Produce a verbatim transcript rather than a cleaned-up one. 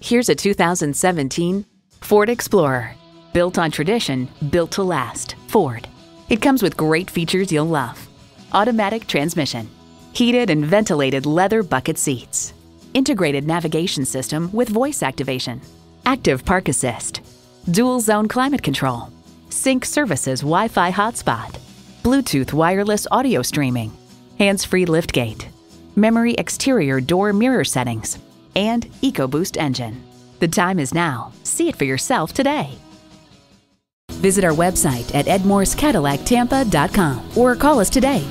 Here's a two thousand seventeen Ford Explorer. Built on tradition, built to last, Ford. It comes with great features you'll love. Automatic transmission, heated and ventilated leather bucket seats, integrated navigation system with voice activation, active park assist, dual zone climate control, Sync services Wi-Fi hotspot, Bluetooth wireless audio streaming, hands-free liftgate, memory exterior door mirror settings, and EcoBoost engine. The time is now. See it for yourself today. Visit our website at edmorescadillactampa dot com or call us today.